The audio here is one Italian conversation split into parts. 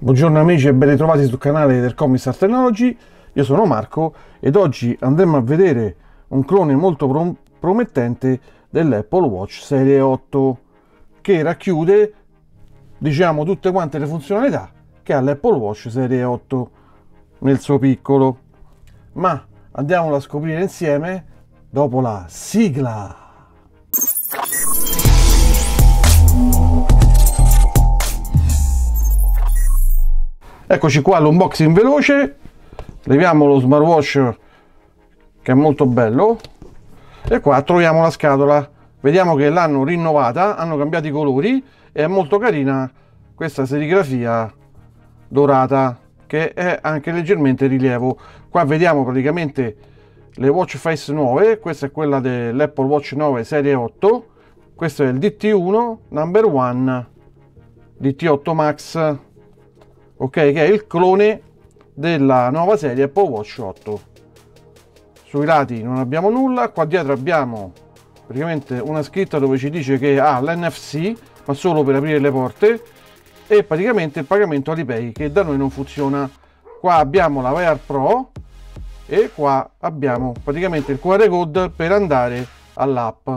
Buongiorno amici e ben ritrovati sul canale del Kommissar Technology. Io sono Marco ed oggi andremo a vedere un clone molto promettente dell'Apple Watch Serie 8 che racchiude, diciamo, tutte quante le funzionalità che ha l'Apple Watch Serie 8 nel suo piccolo. Ma andiamolo a scoprire insieme dopo la sigla. Eccoci qua all'unboxing veloce, leviamo lo smartwatch che è molto bello e qua troviamo la scatola. Vediamo che l'hanno rinnovata, hanno cambiato i colori e è molto carina questa serigrafia dorata che è anche leggermente in rilievo. Qua vediamo praticamente le watch face nuove, questa è quella dell'Apple Watch 9 serie 8, questo è il DT1 number 1 DT8 Max. Ok, che è il clone della nuova serie Apple Watch 8. Sui lati non abbiamo nulla, qua dietro abbiamo praticamente una scritta dove ci dice che ha l'NFC, ma solo per aprire le porte, e praticamente il pagamento Alipay, che da noi non funziona. Qua abbiamo la VR Pro e qua abbiamo praticamente il QR code per andare all'app.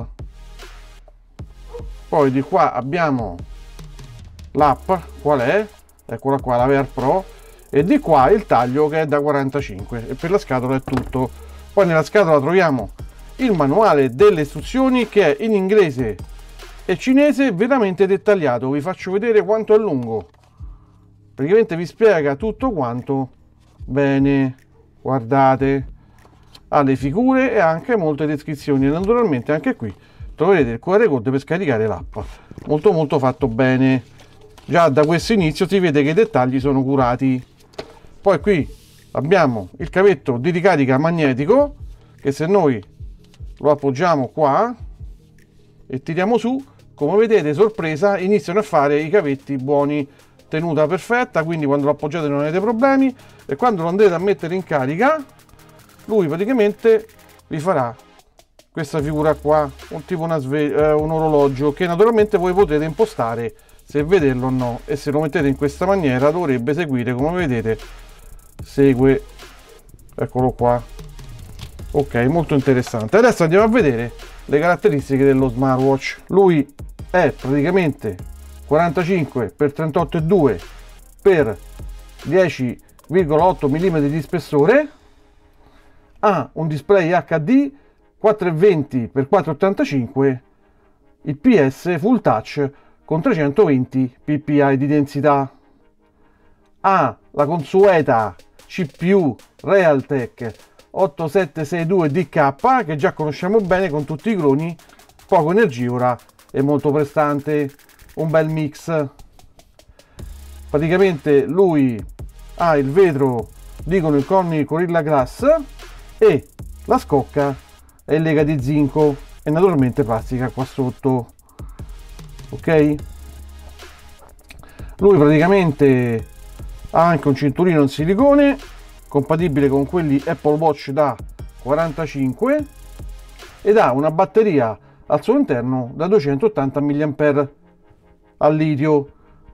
Poi di qua abbiamo l'app, qual è? Eccola qua, la Wear Pro, e di qua il taglio che è da 45 e per la scatola è tutto. Poi nella scatola troviamo il manuale delle istruzioni che è in inglese e cinese, veramente dettagliato. Vi faccio vedere quanto è lungo, praticamente vi spiega tutto quanto bene. Guardate, ha le figure e anche molte descrizioni, e naturalmente anche qui troverete il QR code per scaricare l'app. Molto fatto bene. Già da questo inizio si vede che i dettagli sono curati. Poi qui abbiamo il cavetto di ricarica magnetico che, se noi lo appoggiamo qua e tiriamo su, come vedete, sorpresa, iniziano a fare i cavetti buoni, tenuta perfetta, quindi quando lo appoggiate non avete problemi, e quando lo andrete a mettere in carica lui praticamente vi farà questa figura qua, un tipo un orologio che naturalmente voi potete impostare se vederlo o no, e se lo mettete in questa maniera dovrebbe seguire, come vedete segue, eccolo qua. Ok, molto interessante. Adesso andiamo a vedere le caratteristiche dello smartwatch. Lui è praticamente 45 x 38,2 x 10,8 mm di spessore, ha un display HD 420 x 485 IPS full touch con 320 ppi di densità. Ha la consueta CPU Realtech 8762DK che già conosciamo bene con tutti i cloni, poco energivora e molto prestante, un bel mix. Praticamente lui ha il vetro, dicono i coni Gorilla Glass, e la scocca è lega di zinco e naturalmente plastica qua sotto. Ok, lui praticamente ha anche un cinturino in silicone compatibile con quelli Apple Watch da 45 ed ha una batteria al suo interno da 280 mAh al litio.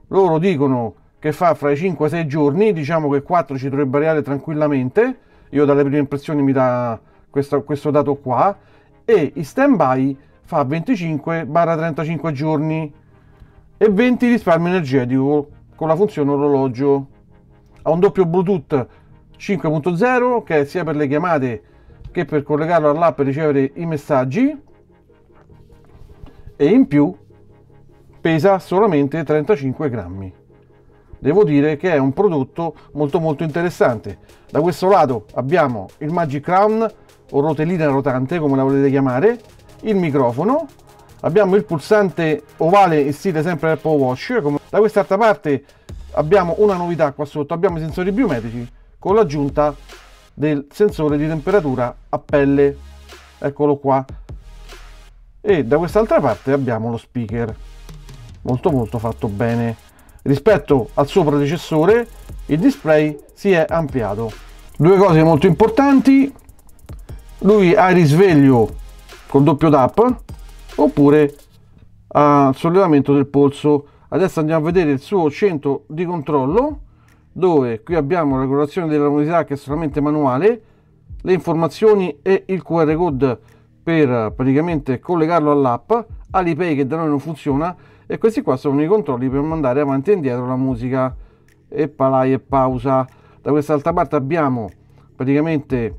Loro dicono che fa fra i 5 e 6 giorni, diciamo che 4 ci dovrebbe arrivare tranquillamente. Io dalle prime impressioni mi dà questo dato qua, e in stand by fa 25-35 giorni e 20 di risparmio energetico con la funzione orologio. Ha un doppio Bluetooth 5.0 che è sia per le chiamate che per collegarlo all'app e ricevere i messaggi, e in più pesa solamente 35 grammi. Devo dire che è un prodotto molto interessante. Da questo lato abbiamo il Magic Crown o rotellina rotante, come la volete chiamare, il microfono, abbiamo il pulsante ovale in stile sempre Apple Watch. Da quest'altra parte abbiamo una novità qua sotto, abbiamo i sensori biometrici con l'aggiunta del sensore di temperatura a pelle, eccolo qua, e da quest'altra parte abbiamo lo speaker, molto fatto bene. Rispetto al suo predecessore il display si è ampliato. Due cose molto importanti: lui ha il risveglio col doppio tap oppure a sollevamento del polso. Adesso andiamo a vedere il suo centro di controllo dove qui abbiamo la regolazione della velocità che è solamente manuale, le informazioni e il QR code per praticamente collegarlo all'app, Alipay che da noi non funziona, e questi qua sono i controlli per mandare avanti e indietro la musica e play e pausa. Da quest'altra parte abbiamo praticamente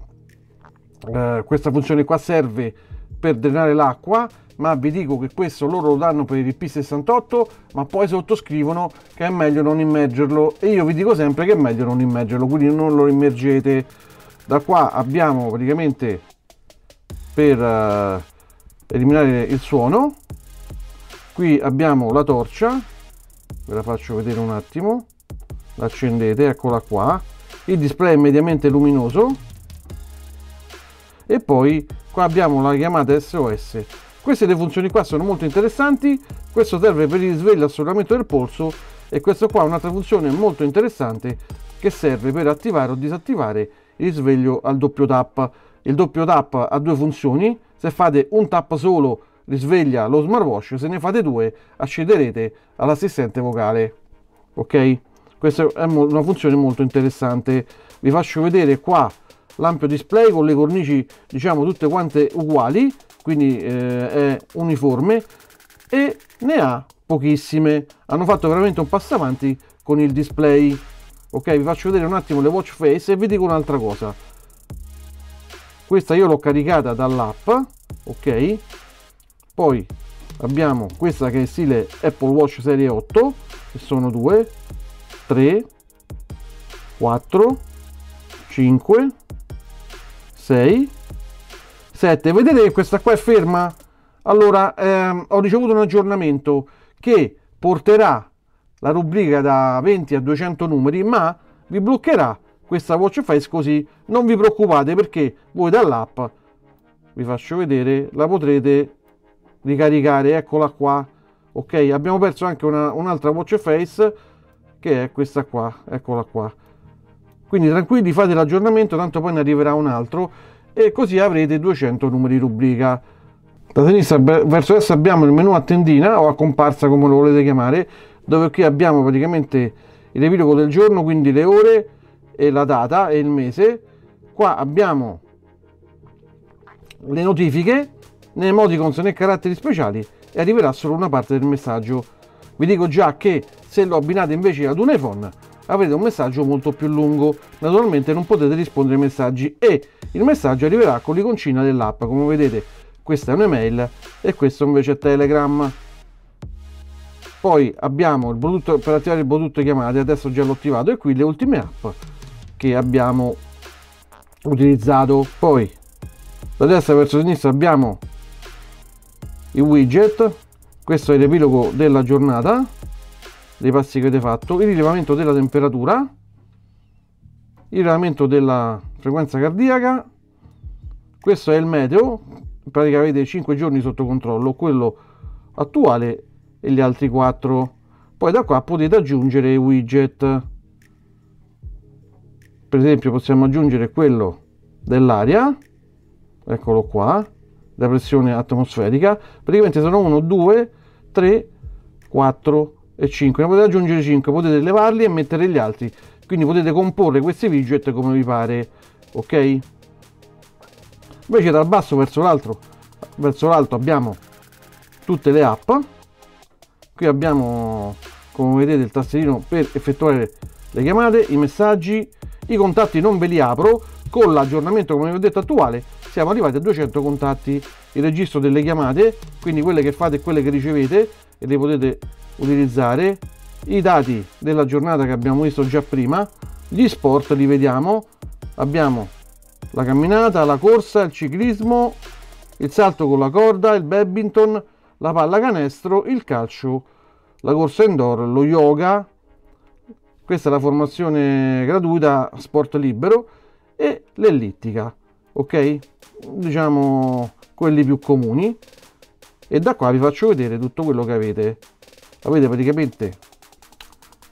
questa funzione qua serve per drenare l'acqua, ma vi dico che questo loro lo danno per il IP68, ma poi sottoscrivono che è meglio non immergerlo, e io vi dico sempre che è meglio non immergerlo, quindi non lo immergete. Da qua abbiamo praticamente per eliminare il suono, qui abbiamo la torcia, ve la faccio vedere un attimo, l'accendete, eccola qua, il display è mediamente luminoso, e poi qua abbiamo la chiamata SOS. Queste le funzioni qua sono molto interessanti, questo serve per il risveglio e assorbimento del polso, e questo qua è un'altra funzione molto interessante che serve per attivare o disattivare il risveglio al doppio tap. Il doppio tap ha due funzioni, se fate un tap solo risveglia lo smartwatch, se ne fate due accederete all'assistente vocale, ok? Questa è una funzione molto interessante. Vi faccio vedere qua l'ampio display con le cornici diciamo tutte quante uguali, quindi è uniforme, e ne ha pochissime, hanno fatto veramente un passo avanti con il display, ok? Vi faccio vedere un attimo le watch face e vi dico un'altra cosa. Questa io l'ho caricata dall'app, ok? Poi abbiamo questa che è stile Apple Watch serie 8, che sono 2, 3, 4, 5, 6, 7. Vedete che questa qua è ferma? Allora ho ricevuto un aggiornamento che porterà la rubrica da 20 a 200 numeri, ma vi bloccherà questa watch face, così non vi preoccupate, perché voi dall'app, vi faccio vedere, la potrete ricaricare, eccola qua, ok? Abbiamo perso anche un'altra watch face che è questa qua, eccola qua, quindi tranquilli, fate l'aggiornamento, tanto poi ne arriverà un altro e così avrete 200 numeri rubrica. Da sinistra verso destra abbiamo il menu a tendina o a comparsa, come lo volete chiamare, dove qui abbiamo praticamente il riepilogo del giorno, quindi le ore e la data e il mese. Qua abbiamo le notifiche, né emoticons né caratteri speciali, e arriverà solo una parte del messaggio. Vi dico già che se lo abbinate invece ad un iPhone avrete un messaggio molto più lungo, naturalmente non potete rispondere ai messaggi, e il messaggio arriverà con l'iconcina dell'app, come vedete questa è un'email e questo invece è Telegram. Poi abbiamo il Bluetooth, per attivare il Bluetooth chiamate, adesso già l'ho attivato, e qui le ultime app che abbiamo utilizzato. Poi da destra verso sinistra abbiamo i widget, questo è l'epilogo della giornata, dei passi che avete fatto, il rilevamento della temperatura, il rilevamento della frequenza cardiaca, questo è il meteo, in pratica avete 5 giorni sotto controllo, quello attuale e gli altri 4. Poi da qua potete aggiungere i widget, per esempio possiamo aggiungere quello dell'aria, eccolo qua, la pressione atmosferica, praticamente sono 1, 2, 3, 4 e 5, ne potete aggiungere 5, potete levarli e mettere gli altri, quindi potete comporre questi widget come vi pare, ok? Invece dal basso verso l'alto abbiamo tutte le app, qui abbiamo come vedete il tastierino per effettuare le chiamate, i messaggi, i contatti non ve li apro, con l'aggiornamento come vi ho detto attuale siamo arrivati a 200 contatti, il registro delle chiamate, quindi quelle che fate e quelle che ricevete e le potete utilizzare, i dati della giornata che abbiamo visto già prima, gli sport li vediamo, abbiamo la camminata, la corsa, il ciclismo, il salto con la corda, il badminton, la pallacanestro, il calcio, la corsa indoor, lo yoga, questa è la formazione gratuita sport libero e l'ellittica, ok? Diciamo quelli più comuni, e da qua vi faccio vedere tutto quello che avete. Avete praticamente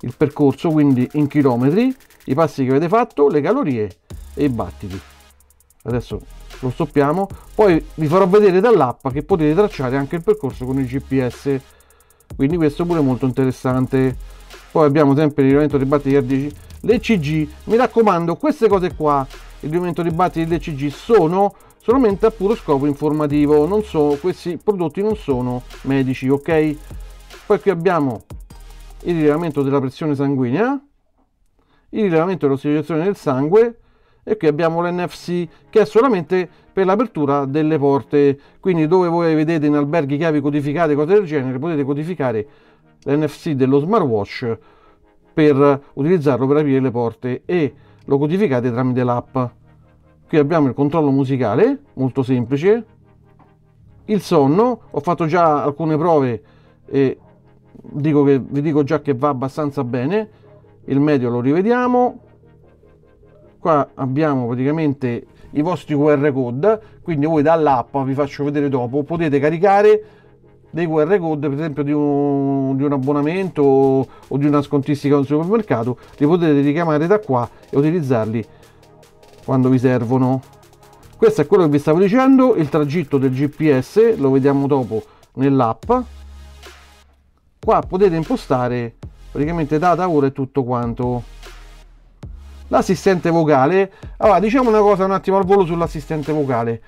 il percorso, quindi in chilometri, i passi che avete fatto, le calorie e i battiti. Adesso lo stoppiamo, poi vi farò vedere dall'app che potete tracciare anche il percorso con il GPS, quindi questo pure molto interessante. Poi abbiamo sempre il rilevamento dei battiti cardiaci, l'ECG. Mi raccomando, queste cose qua, il movimento di battiti dell'ECG, sono solamente a puro scopo informativo, non so, questi prodotti non sono medici, ok? Poi qui abbiamo il rilevamento della pressione sanguigna, il rilevamento dell'ossigenazione del sangue, e qui abbiamo l'NFC, che è solamente per l'apertura delle porte, quindi dove voi vedete in alberghi chiavi codificate, cose del genere, potete codificare l'NFC dello smartwatch per utilizzarlo per aprire le porte e lo codificate tramite l'app. Qui abbiamo il controllo musicale, molto semplice, il sonno, ho fatto già alcune prove e vi dico già che va abbastanza bene, il medio lo rivediamo. Qua abbiamo praticamente i vostri QR code, quindi voi dall'app, vi faccio vedere dopo, potete caricare dei QR code, per esempio di un abbonamento o di una scontistica al supermercato, li potete richiamare da qua e utilizzarli quando vi servono. Questo è quello che vi stavo dicendo, il tragitto del GPS, lo vediamo dopo nell'app. Qua potete impostare praticamente data, ora e tutto quanto. L'assistente vocale, allora diciamo una cosa un attimo al volo sull'assistente vocale.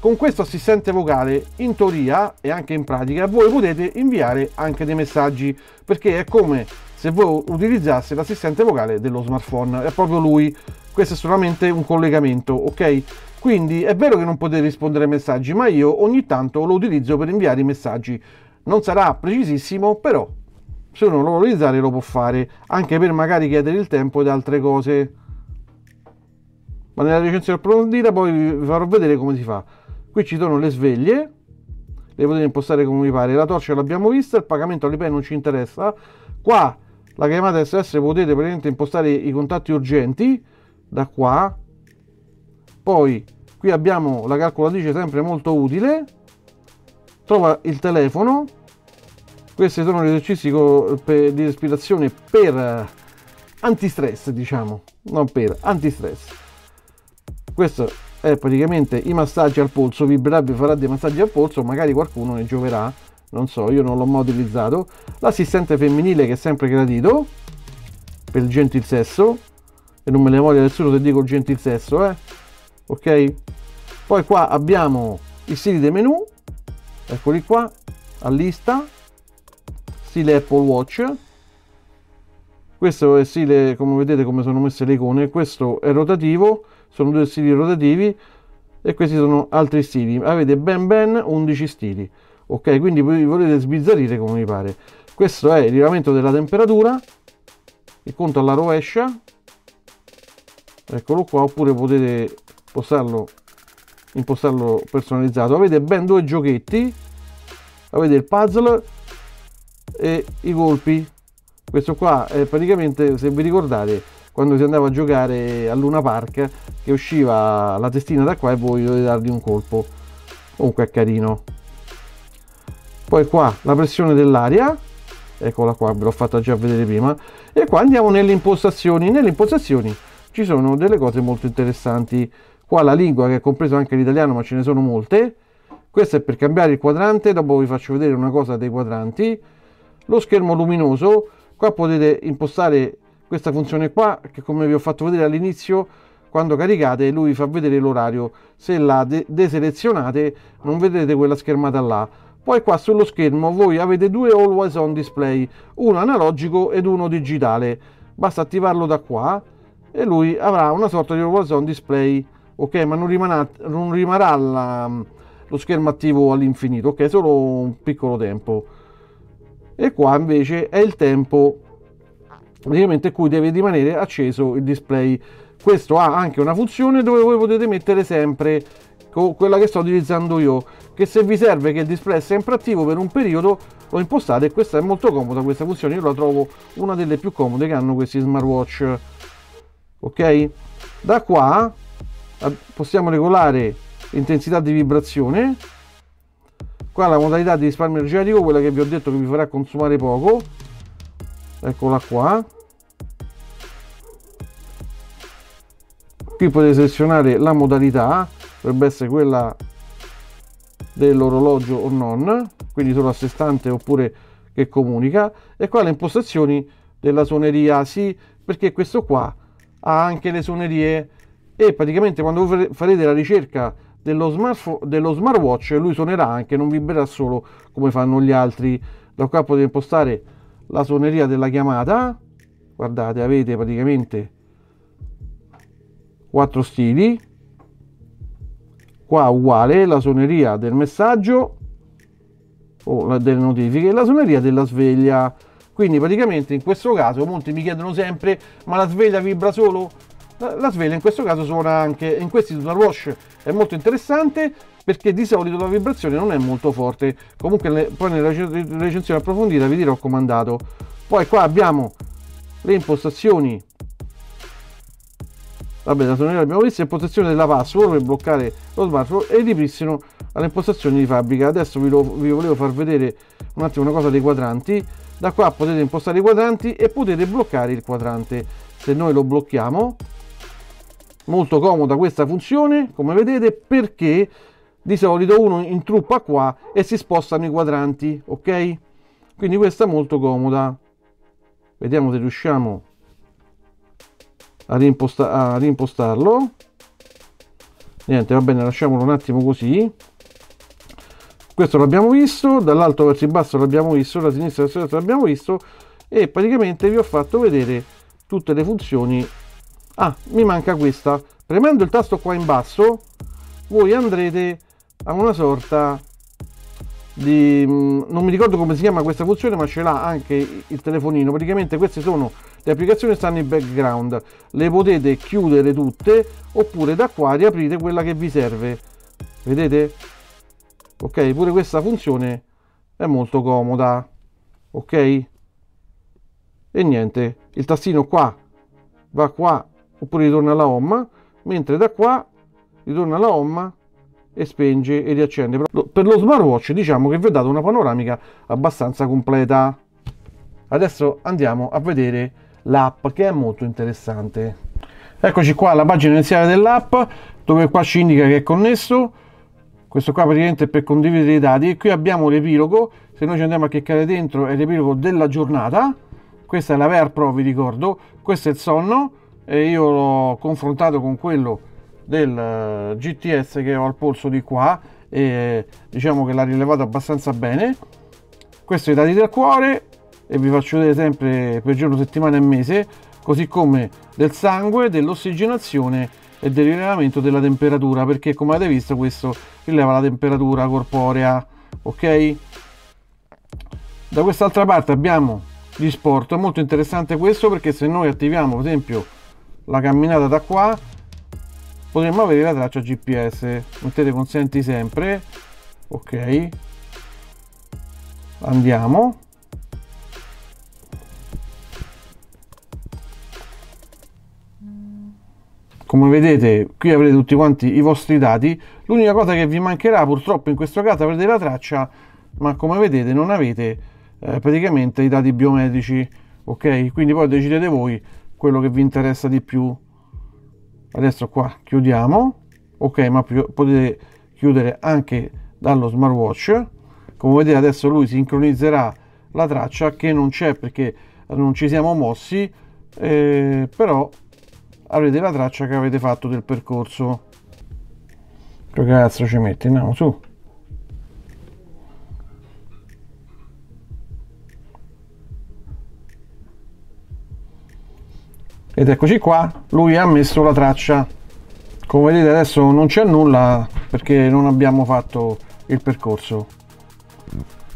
Con questo assistente vocale, in teoria e anche in pratica, voi potete inviare anche dei messaggi, perché è come se voi utilizzaste l'assistente vocale dello smartphone, è proprio lui, questo è solamente un collegamento, ok? Quindi è vero che non potete rispondere ai messaggi, ma io ogni tanto lo utilizzo per inviare i messaggi, non sarà precisissimo, però se uno lo vuole utilizzare lo può fare, anche per magari chiedere il tempo ed altre cose, ma nella recensione approfondita poi vi farò vedere come si fa. Qui ci sono le sveglie, le potete impostare come vi pare, la torcia l'abbiamo vista, il pagamento all'Alipay non ci interessa. Qua la chiamata SS, potete praticamente impostare i contatti urgenti da qua. Poi qui abbiamo la calcolatrice, sempre molto utile, trova il telefono. Questi sono gli esercizi di respirazione per antistress, diciamo, non per antistress. Questo è praticamente i massaggi al polso, vibrerà, vi farà dei massaggi al polso, magari qualcuno ne gioverà, non so, io non l'ho mai utilizzato. L'assistente femminile, che è sempre gradito per il gentil sesso, e non me ne voglio nessuno se dico gentil sesso, ok? Poi qua abbiamo i stili dei menu, eccoli qua, a lista, stile Apple Watch. Questo è stile, come vedete come sono messe le icone, questo è rotativo, sono due stili rotativi, e questi sono altri stili, avete ben 11 stili, ok? Quindi vi volete sbizzarrire come vi pare. Questo è il rilevamento della temperatura, il conto alla rovescia, eccolo qua, oppure potete impostarlo personalizzato. Avete ben 2 giochetti, avete il puzzle e i colpi. Questo qua è praticamente, se vi ricordate, quando si andava a giocare a Luna Park, che usciva la testina da qua e voi dovete dargli un colpo, comunque è carino. Poi qua la pressione dell'aria, eccola qua, ve l'ho fatta già vedere prima. E qua andiamo nelle impostazioni. Nelle impostazioni ci sono delle cose molto interessanti. Qua la lingua, che è compreso anche l'italiano, ma ce ne sono molte. Questo è per cambiare il quadrante, dopo vi faccio vedere una cosa dei quadranti. Lo schermo luminoso, qua potete impostare questa funzione qua, che come vi ho fatto vedere all'inizio, quando caricate lui vi fa vedere l'orario, se la deselezionate non vedrete quella schermata là. Poi qua sullo schermo voi avete 2 always on display, uno analogico ed uno digitale, basta attivarlo da qua e lui avrà una sorta di always on display, ok? Ma non rimarrà lo schermo attivo all'infinito, ok? Solo un piccolo tempo. E qua invece è il tempo praticamente in cui deve rimanere acceso il display. Questo ha anche una funzione dove voi potete mettere sempre quella che sto utilizzando io, che se vi serve che il display è sempre attivo per un periodo lo impostate, e questa è molto comoda, questa funzione io la trovo una delle più comode che hanno questi smartwatch, ok? Da qua possiamo regolare l'intensità di vibrazione. Qua la modalità di risparmio energetico, quella che vi ho detto che vi farà consumare poco, eccola qua. Qui potete selezionare la modalità, dovrebbe essere quella dell'orologio o non, quindi solo a sé stante oppure che comunica. E qua le impostazioni della suoneria, sì, perché questo qua ha anche le suonerie e praticamente quando voi farete la ricerca dello smartwatch lui suonerà anche, non vibrerà solo come fanno gli altri. Da qua potete impostare la suoneria della chiamata, guardate, avete praticamente 4 stili, qua uguale la suoneria del messaggio o delle notifiche e la suoneria della sveglia. Quindi praticamente in questo caso molti mi chiedono sempre: ma la sveglia vibra solo? La sveglia in questo caso suona anche. In questi smartwatch è molto interessante perché di solito la vibrazione non è molto forte. Comunque poi nella recensione approfondita vi dirò come è andato. Poi qua abbiamo le impostazioni, vabbè, la suoneria abbiamo visto, impostazione della password per bloccare lo smartphone e ripristino alle impostazioni di fabbrica. Adesso vi volevo far vedere un attimo una cosa dei quadranti. Da qua potete impostare i quadranti e potete bloccare il quadrante. Se noi lo blocchiamo, molto comoda questa funzione, come vedete, perché di solito uno intruppa qua e si spostano i quadranti, ok? Quindi questa è molto comoda. Vediamo se riusciamo a a rimpostarlo. Niente, va bene, lasciamolo un attimo così. Questo l'abbiamo visto, dall'alto verso il basso l'abbiamo visto, da sinistra verso destra l'abbiamo visto e praticamente vi ho fatto vedere tutte le funzioni. Ah, mi manca questa. Premendo il tasto qua in basso voi andrete a una sorta di... non mi ricordo come si chiama questa funzione, ma ce l'ha anche il telefonino. Praticamente queste sono le applicazioni che stanno in background, le potete chiudere tutte oppure da qua riaprite quella che vi serve, vedete? Ok, pure questa funzione è molto comoda, ok? E niente, il tastino qua va qua oppure ritorna alla home, mentre da qua ritorna alla home e spenge e riaccende. Per lo smartwatch diciamo che vi ho dato una panoramica abbastanza completa. Adesso andiamo a vedere l'app, che è molto interessante. Eccoci qua alla pagina iniziale dell'app, dove qua ci indica che è connesso. Questo qua praticamente è per condividere i dati e qui abbiamo l'epilogo. Se noi ci andiamo a cliccare dentro è l'epilogo della giornata. Questa è la Wear Pro, vi ricordo, questo è il sonno e io l'ho confrontato con quello del GTS che ho al polso di qua e diciamo che l'ha rilevato abbastanza bene. Questi sono i dati del cuore e vi faccio vedere sempre per giorno, settimana e mese, così come del sangue, dell'ossigenazione e del rilevamento della temperatura, perché come avete visto questo rileva la temperatura corporea, ok? Da quest'altra parte abbiamo gli sport, è molto interessante questo perché se noi attiviamo per esempio la camminata da qua potremmo avere la traccia GPS. Mettete consenti sempre, ok, andiamo. Come vedete qui avrete tutti quanti i vostri dati, l'unica cosa che vi mancherà purtroppo in questo caso avrete la traccia, ma come vedete non avete praticamente i dati biometrici, ok? Quindi poi decidete voi quello che vi interessa di più. Adesso qua chiudiamo, ok, ma potete chiudere anche dallo smartwatch. Come vedete adesso lui sincronizzerà la traccia che non c'è perché non ci siamo mossi, però avrete la traccia che avete fatto del percorso. Che cazzo ci metti? Andiamo su. Ed eccoci qua, lui ha messo la traccia. Come vedete adesso non c'è nulla perché non abbiamo fatto il percorso.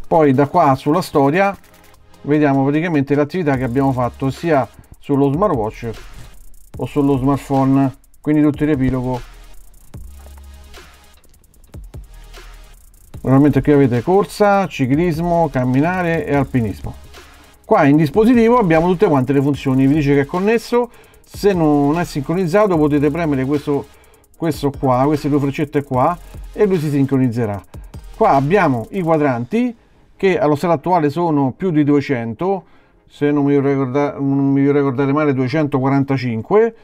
Poi da qua sulla storia vediamo praticamente l'attività che abbiamo fatto sia sullo smartwatch o sullo smartphone, quindi tutto il riepilogo. Normalmente qui avete corsa, ciclismo, camminare e alpinismo. Qua in dispositivo abbiamo tutte quante le funzioni, vi dice che è connesso. Se non è sincronizzato potete premere questo qua, queste due freccette qua e lui si sincronizzerà. Qua abbiamo i quadranti che allo stato attuale sono più di 200, se non mi voglio ricordare male 245.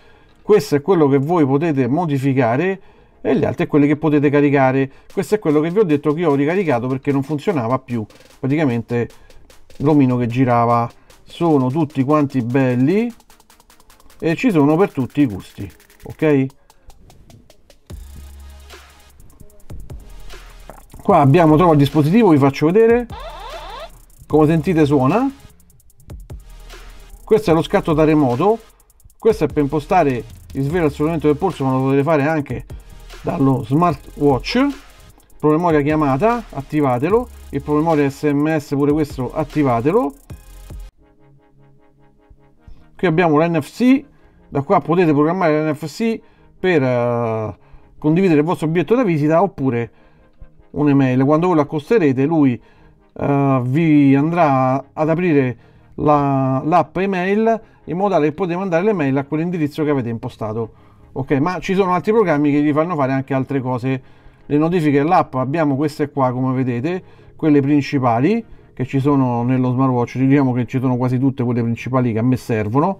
Questo è quello che voi potete modificare e gli altri quelli che potete caricare. Questo è quello che vi ho detto che io ho ricaricato perché non funzionava più praticamente l'omino che girava. Sono tutti quanti belli, e ci sono per tutti i gusti, ok? Qua abbiamo, trovo il dispositivo, vi faccio vedere. Come sentite suona. Questo è lo scatto da remoto, questo è per impostare il svelo al sollevamento del polso, ma lo potete fare anche dallo smartwatch. Promemoria chiamata, attivatelo, e promemoria SMS pure questo attivatelo. Qui abbiamo l'NFC, da qua potete programmare l'NFC per condividere il vostro biglietto da visita oppure un'email. Quando voi lo accosterete, lui vi andrà ad aprire l'app email in modo tale che potete mandare le mail a quell'indirizzo che avete impostato. Ok, ma ci sono altri programmi che vi fanno fare anche altre cose. Le notifiche dell'app, abbiamo queste qua come vedete, quelle principali che ci sono nello smartwatch, diciamo che ci sono quasi tutte quelle principali che a me servono.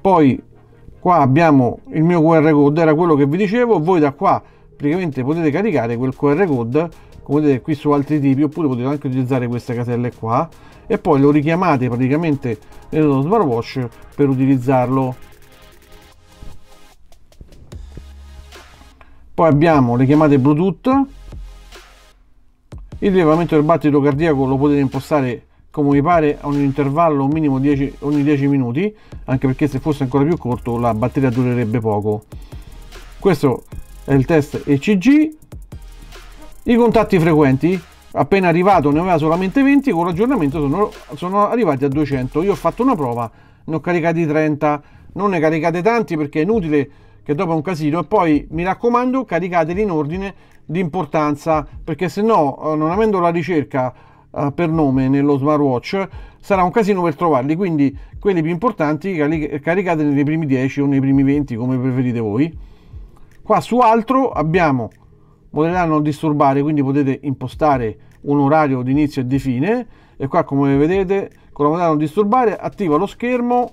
Poi qua abbiamo il mio QR code, era quello che vi dicevo, voi da qua praticamente potete caricare quel QR code, come vedete qui, su altri tipi, oppure potete anche utilizzare queste caselle qua e poi lo richiamate praticamente nello smartwatch per utilizzarlo. Poi abbiamo le chiamate Bluetooth, il rilevamento del battito cardiaco lo potete impostare come vi pare a un intervallo minimo ogni 10 minuti, anche perché se fosse ancora più corto la batteria durerebbe poco. Questo è il test ECG. I contatti frequenti, appena arrivato ne aveva solamente 20, con l'aggiornamento sono arrivati a 200. Io ho fatto una prova, ne ho caricati 30, non ne caricate tanti perché è inutile che dopo è un casino, e poi mi raccomando caricateli in ordine di importanza, perché se no, non avendo la ricerca per nome nello smartwatch, sarà un casino per trovarli, quindi quelli più importanti caricateli nei primi 10 o nei primi 20 come preferite voi. Qua su altro abbiamo modalità non disturbare, quindi potete impostare un orario di inizio e di fine, e qua come vedete con la modalità non disturbare attiva lo schermo.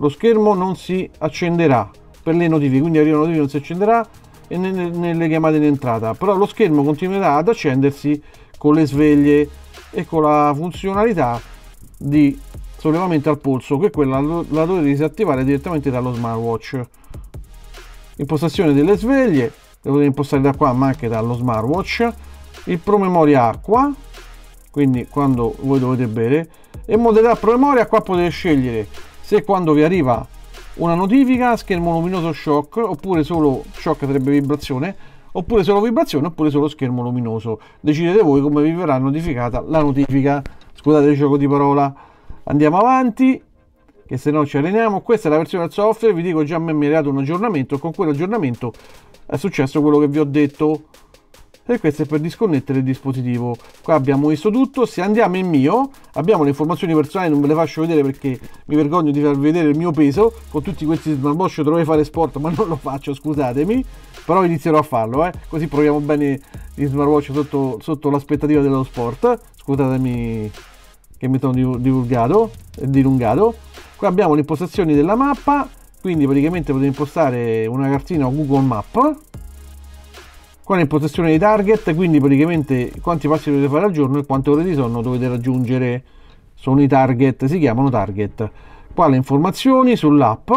Lo schermo non si accenderà per le notifiche, quindi arriva la notifica non si accenderà, e nelle chiamate in entrata, però lo schermo continuerà ad accendersi con le sveglie e con la funzionalità di sollevamento al polso, che quella la dovete disattivare direttamente dallo smartwatch. Impostazione delle sveglie, le potete impostare da qua ma anche dallo smartwatch. Il promemoria acqua, quindi quando voi dovete bere, e modalità promemoria, qua potete scegliere se quando vi arriva una notifica, schermo luminoso shock, oppure solo shock sarebbe vibrazione, oppure solo vibrazione, oppure solo schermo luminoso. Decidete voi come vi verrà notificata la notifica. Scusate il gioco di parola. Andiamo avanti, che se no ci alleniamo. Questa è la versione del software, vi dico già, a me mi è arrivato un aggiornamento, e con quell'aggiornamento è successo quello che vi ho detto. E questo è per disconnettere il dispositivo. Qua abbiamo visto tutto. Se andiamo in mio, abbiamo le informazioni personali, non ve le faccio vedere perché mi vergogno di farvi vedere il mio peso. Con tutti questi smartwatch dovrei fare sport, ma non lo faccio, scusatemi, però inizierò a farlo, così proviamo bene gli smartwatch sotto l'aspettativa dello sport. Scusatemi che mi sono dilungato. Qua abbiamo le impostazioni della mappa, quindi praticamente potete impostare una cartina o Google Map. Qua l'impostazione dei target, quindi praticamente quanti passi dovete fare al giorno e quante ore di sonno dovete raggiungere. Sono i target, si chiamano target. Qua le informazioni sull'app,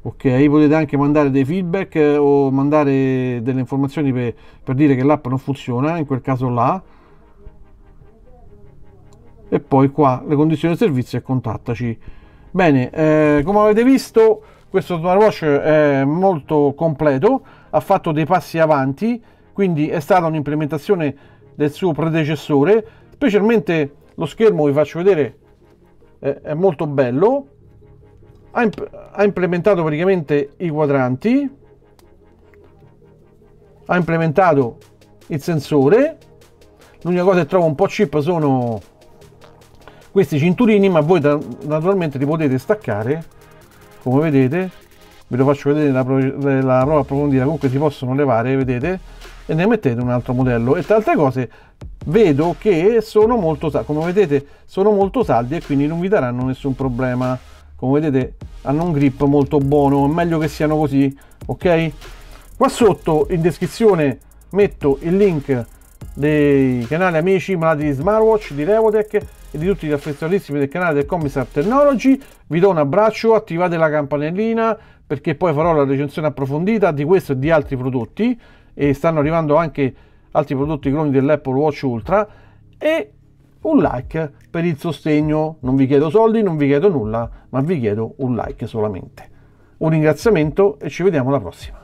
ok, potete anche mandare dei feedback o mandare delle informazioni per dire che l'app non funziona, in quel caso là. E poi qua le condizioni del servizio e contattaci. Bene, come avete visto questo smartwatch è molto completo, ha fatto dei passi avanti, quindi è stata un'implementazione del suo predecessore. Specialmente lo schermo, vi faccio vedere, è molto bello, ha implementato praticamente i quadranti, ha implementato il sensore. L'unica cosa che trovo un po' cheap sono questi cinturini, ma voi naturalmente li potete staccare, come vedete. Ve lo faccio vedere la prova approfondita. Comunque si possono levare, vedete, e ne mettete un altro modello, e tra altre cose vedo che sono molto, come vedete, sono molto saldi e quindi non vi daranno nessun problema. Come vedete hanno un grip molto buono, è meglio che siano così, ok? Qua sotto in descrizione metto il link dei canali amici malati di smartwatch, di Revotech e di tutti gli affezionatissimi del canale del Kommissar Technology. Vi do un abbraccio, attivate la campanellina perché poi farò la recensione approfondita di questo e di altri prodotti, e stanno arrivando anche altri prodotti cloni dell'Apple Watch Ultra. E un like per il sostegno, non vi chiedo soldi, non vi chiedo nulla, ma vi chiedo un like solamente. Un ringraziamento e ci vediamo alla prossima.